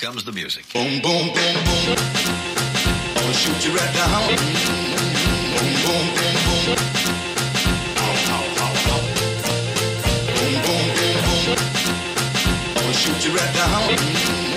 Comes the music. Boom, boom, boom, boom. I'll shoot you right down. Boom, boom, boom, boom. Ow, ow, ow, ow. Boom, boom, boom, boom. I'll shoot you right down.